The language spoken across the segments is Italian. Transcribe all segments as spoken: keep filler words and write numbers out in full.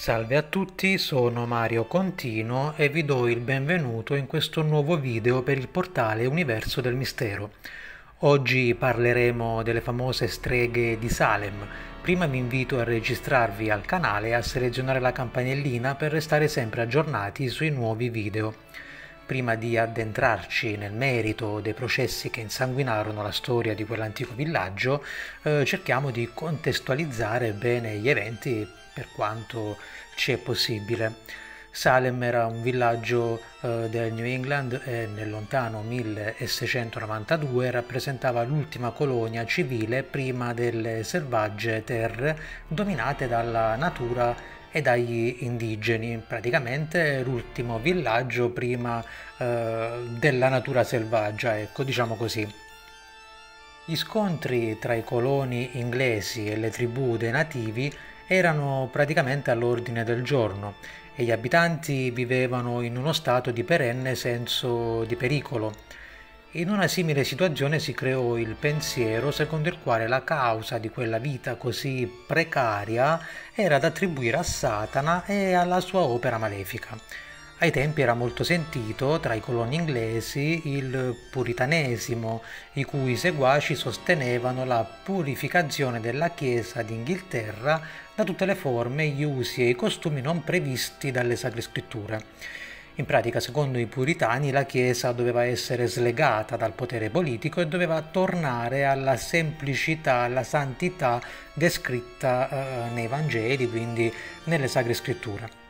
Salve a tutti, sono Mario Contino e vi do il benvenuto in questo nuovo video per il portale Universo del Mistero. Oggi parleremo delle famose streghe di Salem. Prima vi invito a registrarvi al canale e a selezionare la campanellina per restare sempre aggiornati sui nuovi video. Prima di addentrarci nel merito dei processi che insanguinarono la storia di quell'antico villaggio, eh, cerchiamo di contestualizzare bene gli eventi per quanto ci è possibile. Salem era un villaggio eh, del New England e nel lontano milleseicentonovantadue rappresentava l'ultima colonia civile prima delle selvagge terre dominate dalla natura e dagli indigeni, praticamente l'ultimo villaggio prima eh, della natura selvaggia, ecco, diciamo così. Gli scontri tra i coloni inglesi e le tribù dei nativi erano praticamente all'ordine del giorno e gli abitanti vivevano in uno stato di perenne senso di pericolo. In una simile situazione si creò il pensiero secondo il quale la causa di quella vita così precaria era da attribuire a Satana e alla sua opera malefica. Ai tempi era molto sentito tra i coloni inglesi il puritanesimo, i cui seguaci sostenevano la purificazione della Chiesa d'Inghilterra da tutte le forme, gli usi e i costumi non previsti dalle Sacre Scritture. In pratica, secondo i puritani, la Chiesa doveva essere slegata dal potere politico e doveva tornare alla semplicità, alla santità descritta eh, nei Vangeli, quindi nelle Sacre Scritture.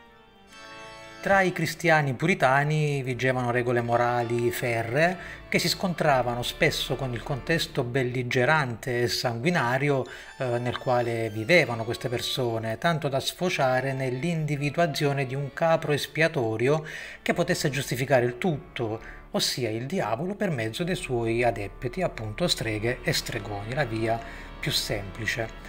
Tra i cristiani puritani vigevano regole morali ferree che si scontravano spesso con il contesto belligerante e sanguinario eh, nel quale vivevano queste persone, tanto da sfociare nell'individuazione di un capro espiatorio che potesse giustificare il tutto, ossia il diavolo per mezzo dei suoi adepti, appunto streghe e stregoni, la via più semplice.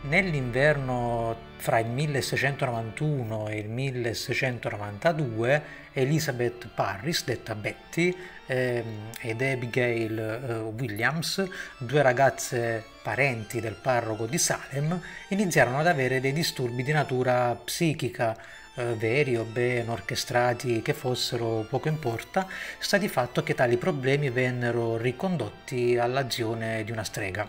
Nell'inverno fra il milleseicentonovantuno e il milleseicentonovantadue Elizabeth Parris, detta Betty, ehm, ed Abigail eh, Williams, due ragazze parenti del parroco di Salem, iniziarono ad avere dei disturbi di natura psichica, eh, veri o ben orchestrati che fossero poco importa, sta di fatto che tali problemi vennero ricondotti all'azione di una strega.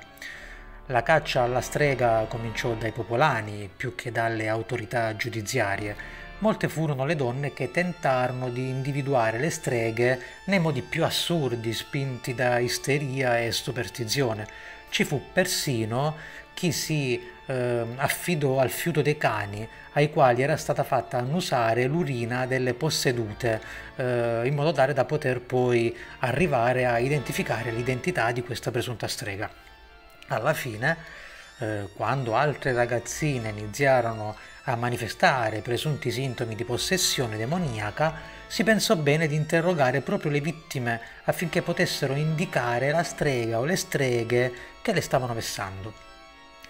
La caccia alla strega cominciò dai popolani più che dalle autorità giudiziarie. Molte furono le donne che tentarono di individuare le streghe nei modi più assurdi, spinti da isteria e superstizione. Ci fu persino chi si eh, affidò al fiuto dei cani, ai quali era stata fatta annusare l'urina delle possedute, eh, in modo tale da poter poi arrivare a identificare l'identità di questa presunta strega. Alla fine, eh, quando altre ragazzine iniziarono a manifestare presunti sintomi di possessione demoniaca, si pensò bene di interrogare proprio le vittime affinché potessero indicare la strega o le streghe che le stavano vessando.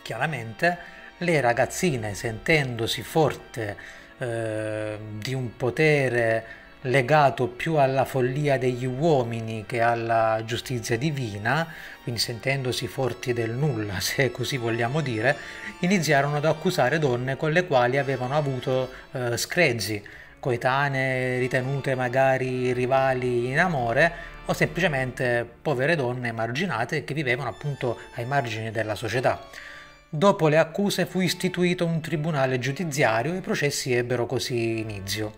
Chiaramente, le ragazzine, sentendosi forte eh, di un potere legato più alla follia degli uomini che alla giustizia divina, quindi sentendosi forti del nulla, se così vogliamo dire, iniziarono ad accusare donne con le quali avevano avuto eh, screzi, coetanee ritenute magari rivali in amore o semplicemente povere donne emarginate che vivevano appunto ai margini della società. Dopo le accuse fu istituito un tribunale giudiziario e i processi ebbero così inizio.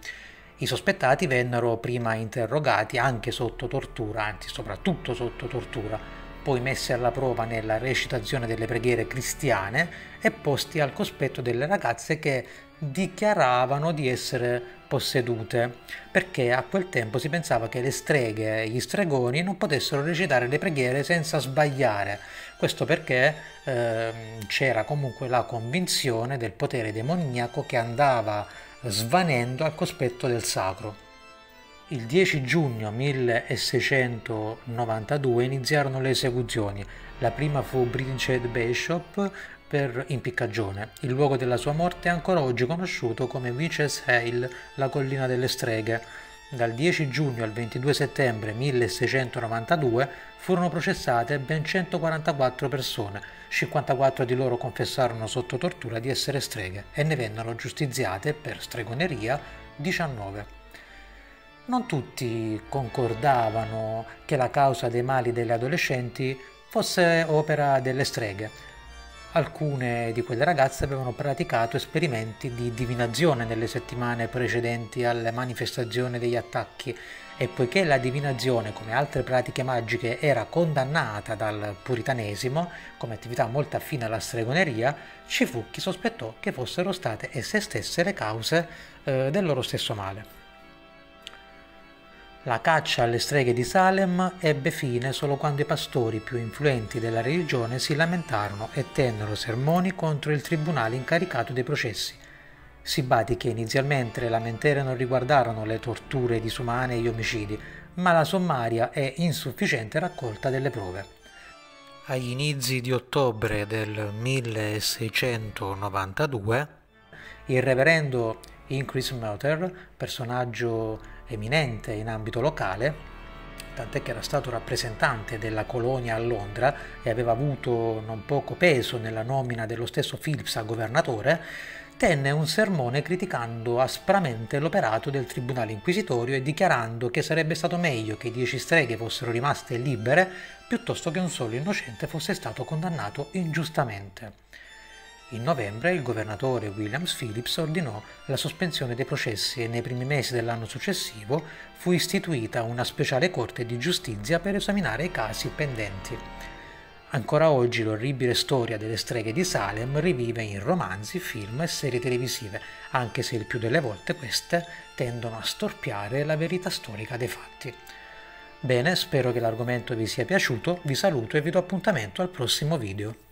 I sospettati vennero prima interrogati anche sotto tortura, anzi soprattutto sotto tortura, poi messi alla prova nella recitazione delle preghiere cristiane e posti al cospetto delle ragazze che dichiaravano di essere possedute, perché a quel tempo si pensava che le streghe e gli stregoni non potessero recitare le preghiere senza sbagliare, questo perché eh, c'era comunque la convinzione del potere demoniaco che andava svanendo al cospetto del sacro. Il dieci giugno milleseicentonovantadue iniziarono le esecuzioni. La prima fu Bridget Bishop per impiccagione. Il luogo della sua morte è ancora oggi conosciuto come Witches Hill, la collina delle streghe. Dal dieci giugno al ventidue settembre milleseicentonovantadue furono processate ben centoquarantaquattro persone, cinquantaquattro di loro confessarono sotto tortura di essere streghe e ne vennero giustiziate per stregoneria diciannove. Non tutti concordavano che la causa dei mali delle adolescenti fosse opera delle streghe. Alcune di quelle ragazze avevano praticato esperimenti di divinazione nelle settimane precedenti alla manifestazione degli attacchi e poiché la divinazione, come altre pratiche magiche, era condannata dal puritanesimo come attività molto affine alla stregoneria, ci fu chi sospettò che fossero state esse stesse le cause eh, del loro stesso male. La caccia alle streghe di Salem ebbe fine solo quando i pastori più influenti della religione si lamentarono e tennero sermoni contro il tribunale incaricato dei processi. Si badi che inizialmente le lamentere non riguardarono le torture disumane e gli omicidi, ma la sommaria e insufficiente raccolta delle prove. Agli inizi di ottobre del milleseicentonovantadue, il reverendo Increase Mather, personaggio eminente in ambito locale, tant'è che era stato rappresentante della colonia a Londra e aveva avuto non poco peso nella nomina dello stesso Phillips a governatore, tenne un sermone criticando aspramente l'operato del tribunale inquisitorio e dichiarando che sarebbe stato meglio che dieci streghe fossero rimaste libere piuttosto che un solo innocente fosse stato condannato ingiustamente. In novembre il governatore Williams Phillips ordinò la sospensione dei processi e nei primi mesi dell'anno successivo fu istituita una speciale corte di giustizia per esaminare i casi pendenti. Ancora oggi l'orribile storia delle streghe di Salem rivive in romanzi, film e serie televisive, anche se il più delle volte queste tendono a storpiare la verità storica dei fatti. Bene, spero che l'argomento vi sia piaciuto, vi saluto e vi do appuntamento al prossimo video.